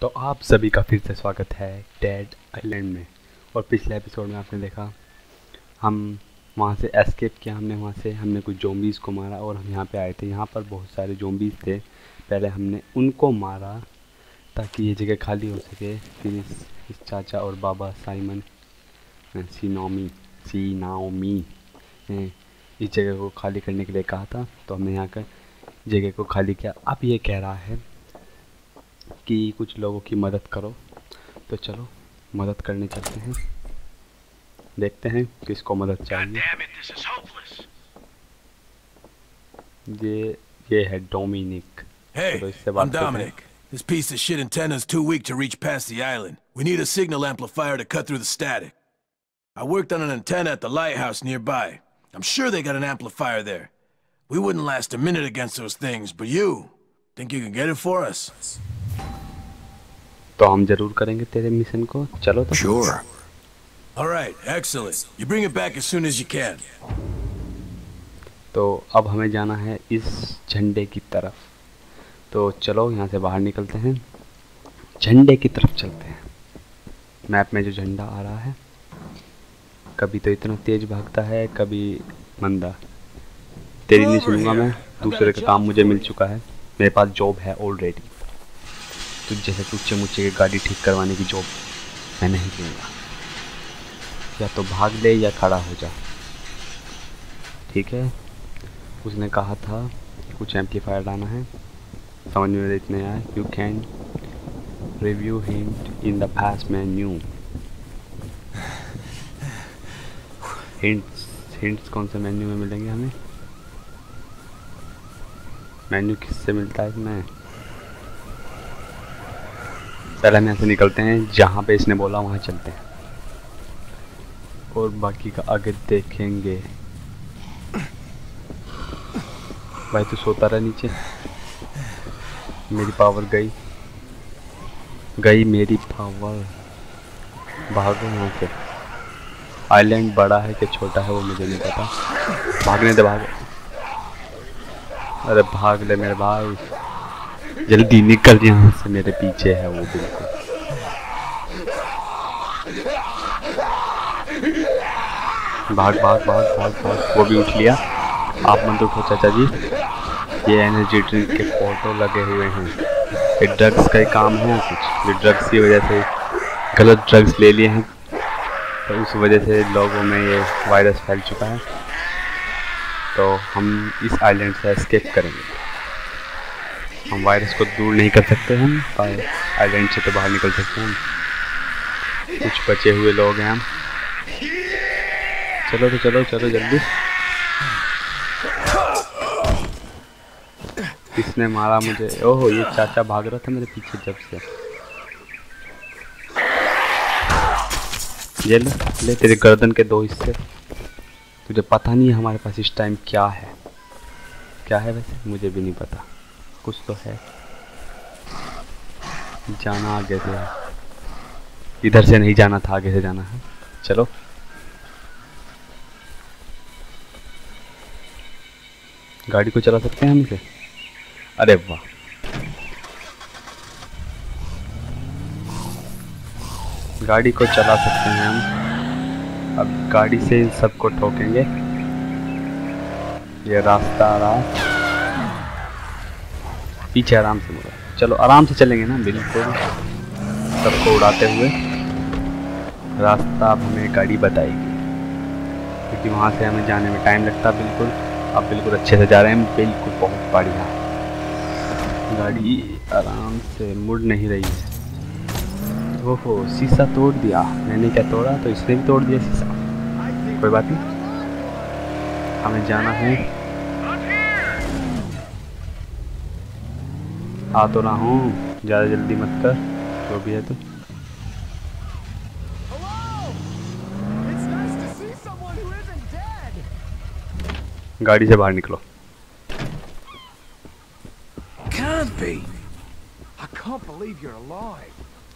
तो आप सभी का फिर से स्वागत है डेड आइलैंड में। और पिछले एपिसोड में आपने देखा हम वहाँ से एस्केप किया, हमने कुछ ज़ॉम्बीज़ को मारा और हम यहाँ पे आए थे। यहाँ पर बहुत सारे ज़ॉम्बीज़ थे, पहले हमने उनको मारा ताकि ये जगह खाली हो सके। फिर इस चाचा और बाबा साइमन सिनामी ने इस जगह को खाली करने के लिए कहा था, तो हमने यहाँ कर जगह को खाली किया। अब ये कह रहा है कि कुछ लोगों की मदद करो, तो चलो मदद करने चलते हैं, देखते हैं किसको मदद चाहिए। ये है डोमिनिक। तो इससे बात Dominic. This piece of shit antenna is too weak to reach past the island. We need a signal amplifier to cut through the static. I worked on an antenna at the lighthouse nearby. I'm sure they got an amplifier there. We wouldn't last a minute against those things, but you think you can get it for us? तो हम जरूर करेंगे तेरे mission को, चलो तो। Sure. All right, excellent. You bring it back as soon as you can. तो अब हमें जाना है इस झंडे की तरफ, तो चलो यहाँ से बाहर निकलते हैं, झंडे की तरफ चलते हैं। मैप में जो झंडा आ रहा है कभी तो इतना तेज भागता है, कभी मंदा। तेरी नहीं सुनूंगा मैं, दूसरे का काम मुझे मिल चुका है, मेरे पास जॉब है ऑलरेडी। तुझ जैसे तुझे मुझे गाड़ी ठीक करवाने की जॉब मैं नहीं दूंगा, या तो भाग ले या खड़ा हो जा, ठीक है। उसने कहा था कुछ एम्पलीफायर लाना है, समझ में इतने आए। You can review him in the past man new hints. Hints कौन से मेन्यू में मिलेंगे हमें? मेन्यू किससे मिलता है इसमें? पहले हम यहाँ से निकलते हैं, जहाँ पे इसने बोला वहाँ चलते हैं और बाकी का आगे देखेंगे। भाई तो सोता रहा नीचे, मेरी पावर गई मेरी पावर। भागो यहाँ से, आइलैंड बड़ा है कि छोटा है वो मुझे नहीं पता। भागने दे, भाग, अरे भाग ले मेरे भाई, जल्दी निकल यहाँ से, मेरे पीछे है वो बिल्कुल। भाग भाग भाग भाग भाग, वो भी उठ लिया। आप मत उठो चाचा जी, ये एनर्जी ड्रिंक के फोटो लगे हुए हैं, ये ड्रग्स का ही काम है कुछ। ये ड्रग्स की वजह से, गलत ड्रग्स ले लिए हैं तो उस वजह से लोगों में ये वायरस फैल चुका है। तो हम इस आइलैंड से एस्केप करेंगे, हम वायरस को दूर नहीं कर सकते, हम आइलैंड से तो बाहर निकल सकते हैं। कुछ बचे हुए लोग हैं हम, चलो तो चलो जल्दी। किसने मारा मुझे? ओहो, ये चाचा भाग रहा था मेरे पीछे जब से। ये ले तेरे गर्दन के दो हिस्से, तुझे पता नहीं है हमारे पास इस टाइम क्या है। वैसे मुझे भी नहीं पता, कुछ तो है। जाना आगे से, इधर से नहीं जाना था, आगे से जाना है। चलो गाड़ी को चला सकते हैं हम इसे, अरे वाह। गाड़ी को चला सकते हैं हम, अब गाड़ी से इन सबको ठोकेंगे। ये रास्ता आ रहा, पीछे आराम से मुड़ा, चलो आराम से चलेंगे ना, बिल्कुल सबको उड़ाते हुए। रास्ता अब हमें गाड़ी बताएगी, क्योंकि वहाँ से हमें जाने में टाइम लगता। बिल्कुल आप बिल्कुल अच्छे से जा रहे हैं, बिल्कुल बहुत बढ़िया। गाड़ी आराम से मुड़ नहीं रही है। ओहो, शीशा तोड़ दिया मैंने। क्या तोड़ा? तो इसने भी तोड़ दिया शीशा, कोई बात नहीं। हमें जाना है, आ तो रहा हूँ, ज़्यादा जल्दी मत कर, जो भी है। तो गाड़ी से बाहर निकलो।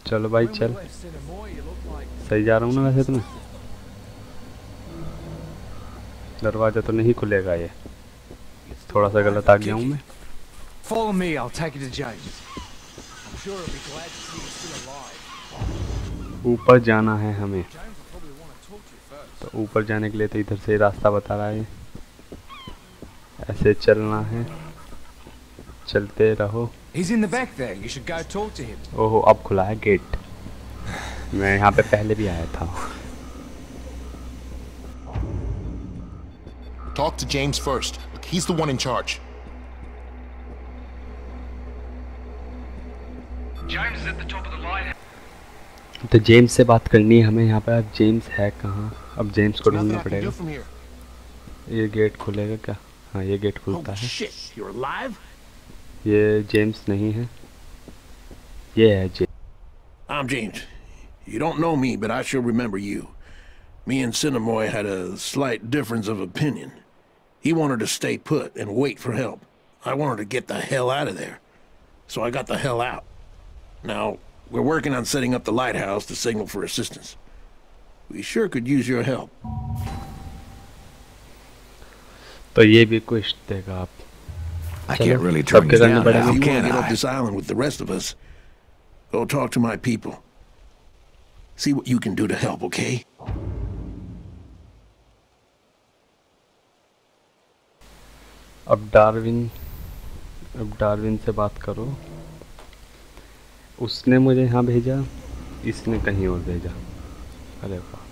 चलो भाई चल, सही जा रहा हूँ ना वैसे तुम्हें? दरवाजा तो नहीं खुलेगा, ये थोड़ा सा गलत आ गया हूँ मैं। ऊपर जाना है हमें, तो ऊपर जाने के लिए तो इधर से रास्ता बता रहा है, ऐसे चलना है, चलते रहो। ओहो, अब खुला है गेट, मैं यहाँ पे पहले भी आया था। Talk to James first. He's the one in charge. James is at the top of the line. तो जेम्स से बात करनी है हमें यहाँ पे। अब जेम्स है कहाँ? अब जेम्स को ढूंढना पड़ेगा। ये गेट खुलेगा क्या? हाँ, ये गेट खुलता है। ये जेम्स नहीं है, ये है James. I'm James. You don't know me, but I sure remember you. Me and Sinamoi had a slight difference of opinion. He wanted to stay put and wait for help. I wanted to get the hell out of there. So I got the hell out. Now, we're working on setting up the lighthouse to signal for assistance. We sure could use your help. So ye bhi kuch dega aap. I can't really turn this down. If you can't get off this island with the rest of us, go talk to my people. See what you can do to help, okay? अब Darwin से बात करो। उसने मुझे यहाँ भेजा, इसने कहीं और भेजा। अरे वाह,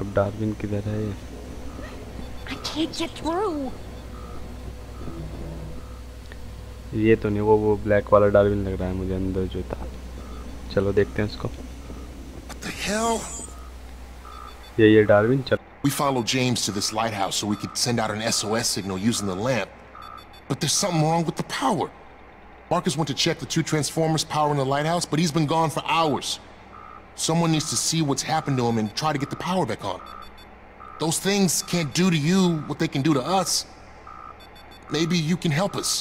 अब डार्विन किधर है? ये तो नहीं, वो ब्लैक वाला डार्विन लग रहा है मुझे, अंदर जो था। चलो देखते हैं उसको। ये डार्विन। चलो We followed James to this lighthouse so we could send out an SOS signal using the lamp. But there's something wrong with the power. Marcus went to check the two transformers powering the lighthouse, but he's been gone for hours. Someone needs to see what's happened to him and try to get the power back on. Those things can't do to you what they can do to us. Maybe you can help us.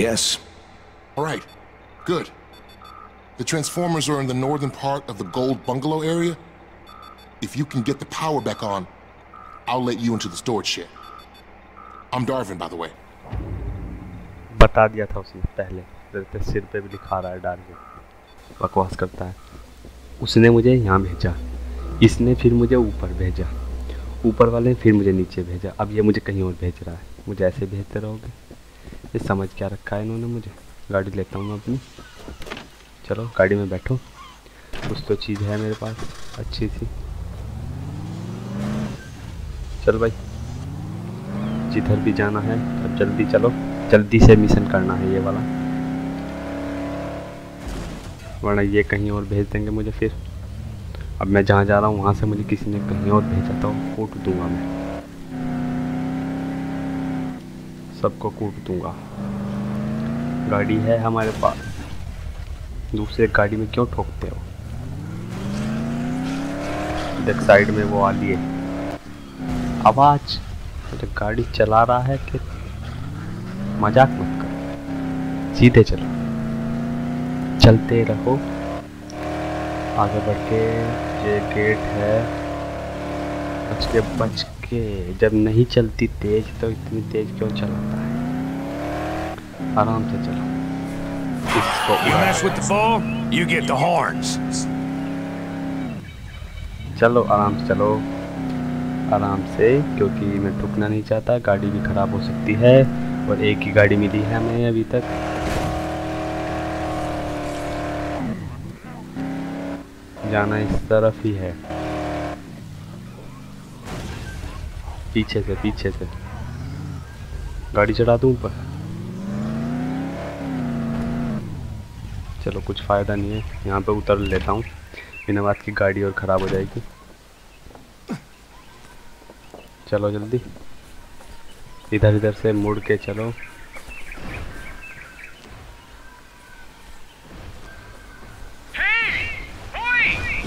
Yes. All right. Good. The transformers are in the northern part of the Gold Bungalow area. If you can get the power back on, I'll let you into the storage shed. I'm Darwin, by the way. बता दिया था उसने पहले। तेरे सिर पे भी लिखा रहा है डार्विन। बकवास करता है। उसने मुझे यहाँ भेजा, इसने फिर मुझे ऊपर भेजा, ऊपर वाले फिर मुझे नीचे भेजा, अब ये मुझे कहीं और भेज रहा है। मुझे ऐसे भेजते रहोगे? ये समझ क्या रखा है इन्होंने मुझे? गाड़ी लेता हूँ मैं अपनी। चलो गाड़ी में बैठो, कुछ तो चीज़ है मेरे पास अच्छी सी। चल भाई, जिधर भी जाना है अब जल्दी चलो, जल्दी से मिशन करना है ये वाला, वरना ये कहीं और भेज देंगे मुझे फिर। अब मैं जहाँ जा रहा हूँ वहाँ से मुझे किसी ने कहीं और भेजा था, कूट दूंगा मैं सबको, कूट दूंगा। गाड़ी है हमारे पास, दूसरे गाड़ी में क्यों ठोकते हो? देख साइड में वो आ रही है आवाज, तो गाड़ी चला रहा है कि मजाक मत करो, सीधे चलो, चलते रहो आगे बढ़ के। ये गेट है, बच के जब नहीं चलती तेज तो इतनी तेज क्यों चलाता है? आराम से चलो। You mess with the ball, you get the horns. चलो आराम से, चलो आराम से, क्योंकि मैं ठुकना नहीं चाहता। गाड़ी भी खराब हो सकती है और एक ही गाड़ी मिली है हमें अभी तक। जाना इस तरफ ही है, पीछे से, पीछे से। गाड़ी चढ़ा दूं ऊपर? चलो कुछ फ़ायदा नहीं है, यहाँ पे उतर लेता हूँ, बिना बात की गाड़ी और ख़राब हो जाएगी। चलो जल्दी, इधर इधर से मुड़ के चलो।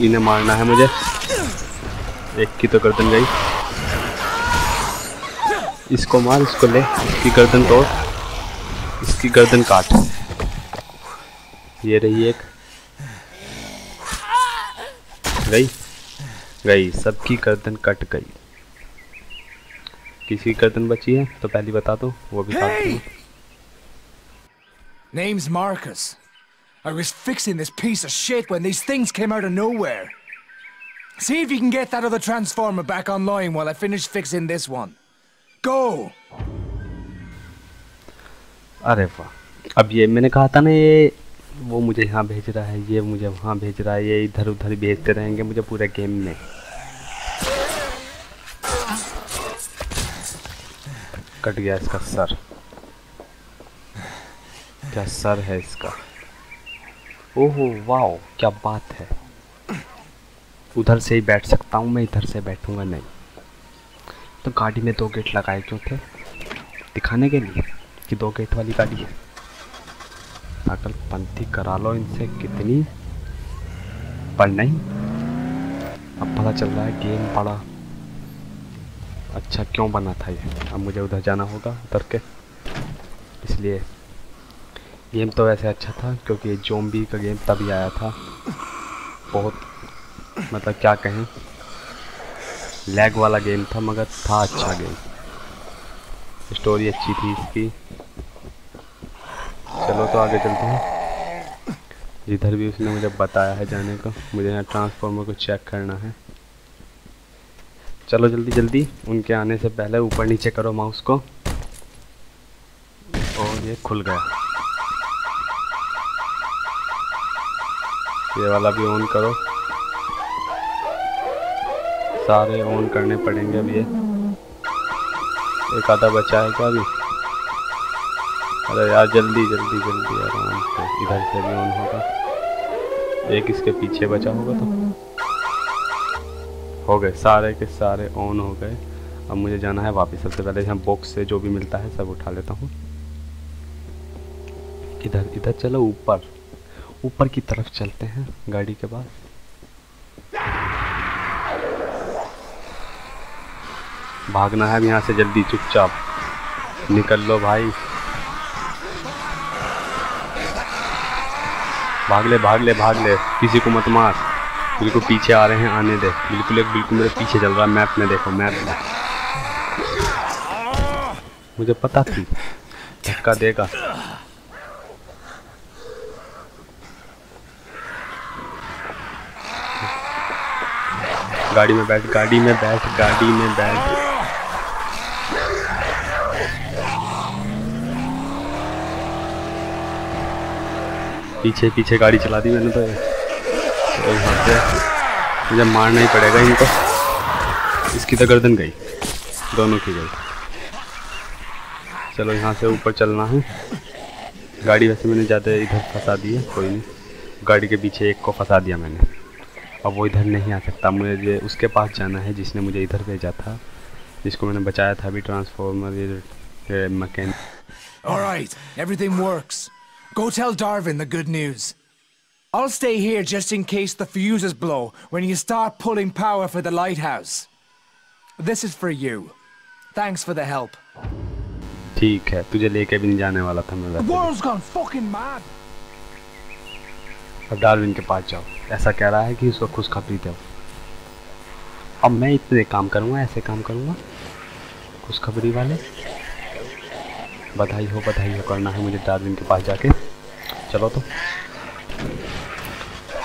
इन्हें मारना है मुझे, एक की तो गर्दन गई। इसको मार, इसको ले, इसकी गर्दन तोड़, इसकी गर्दन काट। ये रही एक, गई, सबकी गर्दन कट गई। किसी गर्दन बची है तो पहले बता दो, वो भी काट दूँ। Name's Marcus. I was fixing this piece of shit when these things came out of nowhere. See if you can get that other transformer back online while I finish fixing this one. Go! अरे वाह, अब ये मैंने कहा था ना, ये वो मुझे यहाँ भेज रहा है, ये मुझे वहाँ भेज रहा है, ये इधर उधर भेजते रहेंगे मुझे पूरे गेम में। कट गया इसका सर, क्या सर है इसका। ओहो वाओ, क्या बात है। उधर से ही बैठ सकता हूँ मैं, इधर से बैठूंगा नहीं। तो गाड़ी में 2 गेट लगाए क्यों थे? दिखाने के लिए कि 2 गेट वाली गाड़ी है। पागलपंथी करा लो इनसे कितनी, पर नहीं। अब पता चल रहा है गेम बड़ा अच्छा क्यों बना था ये। अब मुझे उधर जाना होगा उधर के, इसलिए गेम तो वैसे अच्छा था क्योंकि ये ज़ॉम्बी का गेम तभी आया था। बहुत मतलब क्या कहें, लैग वाला गेम था मगर था अच्छा गेम, स्टोरी अच्छी थी इसकी। चलो तो आगे चलते हैं। इधर भी उसने मुझे बताया है जाने का, मुझे यहाँ ट्रांसफार्मर को चेक करना है। चलो जल्दी जल्दी उनके आने से पहले ऊपर नीचे करो माउस को। और ये खुल गया, ये वाला भी ऑन करो, सारे ऑन करने पड़ेंगे। अब ये एक आधा बचा है क्या अभी? अरे यार जल्दी जल्दी जल्दी, आराम से। इधर से भी ऑन होगा, एक इसके पीछे बचा होगा। तो हो गए, सारे के सारे ऑन हो गए। अब मुझे जाना है वापस। सबसे पहले यहाँ बॉक्स से जो भी मिलता है सब उठा लेता हूँ। इधर इधर चलो, ऊपर ऊपर की तरफ चलते हैं गाड़ी के बाद। भागना है अब यहाँ से जल्दी, चुपचाप निकल लो भाई। भाग ले भाग ले भाग ले, किसी को मत मार। बिल्कुल पीछे आ रहे हैं, आने दे। बिल्कुल बिल्कुल मेरे पीछे चल रहा है, मैप में देखो, मैप में। मुझे पता थी धक्का देगा। गाड़ी में बैठ, गाड़ी में बैठ, गाड़ी में बैठ। पीछे पीछे गाड़ी चला दी मैंने तो। यहाँ से मुझे मारना ही पड़ेगा इनको। इसकी तो गर्दन गई, दोनों की गई। चलो यहाँ से ऊपर चलना है। गाड़ी वैसे मैंने ज़्यादा इधर फंसा दी है, कोई नहीं। गाड़ी के पीछे एक को फंसा दिया मैंने। अब वो इधर नहीं आ सकता, मुझे उसके पास जाना है जिसने मुझे इधर भेजा था, जिसको मैंने बचाया था अभी। Transformer mechanic. All right, everything works. Go tell Darwin the good news. I'll stay here just in case the fuses blow when you start pulling power for the lighthouse. This is for you. Thanks for the help. ठीक है, तुझे लेके भी नहीं जाने वाला था मैं। The world's gone fucking mad. अब डार्विन के पास जाओ, ऐसा कह रहा है कि उसको खुशखबरी दो। अब मैं इतने काम करूँगा, ऐसे काम करूँगा, खुशखबरी वाले। बधाई हो करना है मुझे डार्विन के पास जाके। चलो तो,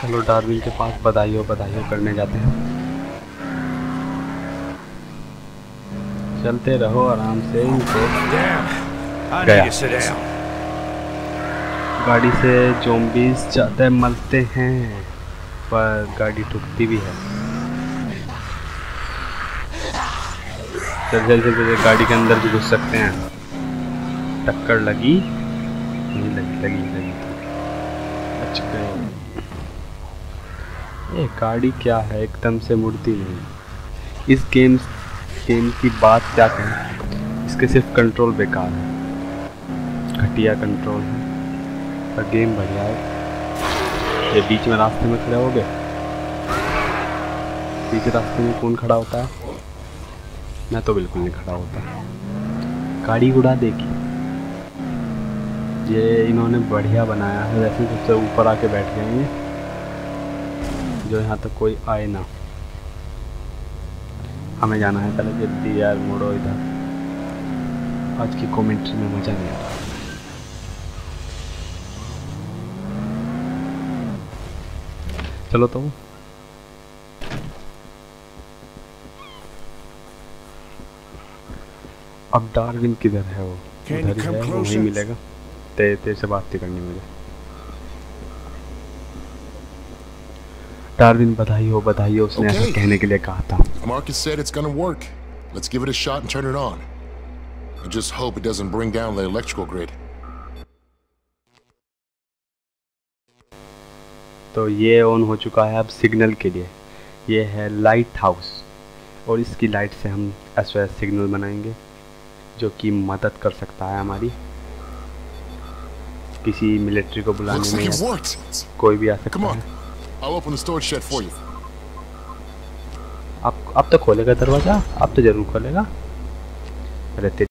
चलो डार्विन के पास बधाई हो करने जाते हैं। चलते रहो आराम से। इनको गया गाड़ी से। ज़ॉम्बीज़ ज़्यादा मलते हैं पर गाड़ी ठुकती भी है। चल चल गाड़ी के अंदर भी घुस सकते हैं। टक्कर लगी नहीं, लगी। अच्छा गए। ये गाड़ी क्या है, एकदम से मुड़ती नहीं। इस गेम की बात क्या कहें, इसके सिर्फ कंट्रोल बेकार है, घटिया कंट्रोल है, पर गेम बढ़िया है। ये बीच में रास्ते में खड़े हो गए, बीच रास्ते में कौन खड़ा होता है? मैं तो बिल्कुल नहीं खड़ा होता, गाड़ी उड़ा देगी। ये इन्होंने बढ़िया बनाया है वैसे। सबसे ऊपर आके बैठ गए हैं जो यहाँ तक कोई आए ना। हमें जाना है पहले जल्दी यार, मोड़ो इधर। आज की कमेंट्री में मज़ा नहीं आ रहा। चलो तुम अब डार्विन किधर है? वो उधर ही है, वो ही मिलेगा। तेरे से बात करनी मुझे। डार्विन बधाई हो, बधाई हो, उसने ऐसा कहने के लिए कहा था। Marcus said it's gonna work. Let's give it a shot and turn it on. I just hope it doesn't bring down the electrical grid. तो ये ऑन हो चुका है अब सिग्नल के लिए। ये है लाइट हाउस और इसकी लाइट से हम SOS सिग्नल बनाएंगे जो कि मदद कर सकता है हमारी किसी मिलिट्री को बुलाने में। कोई भी आ सकता है। अब तो खोलेगा दरवाज़ा, अब तो ज़रूर खोलेगा।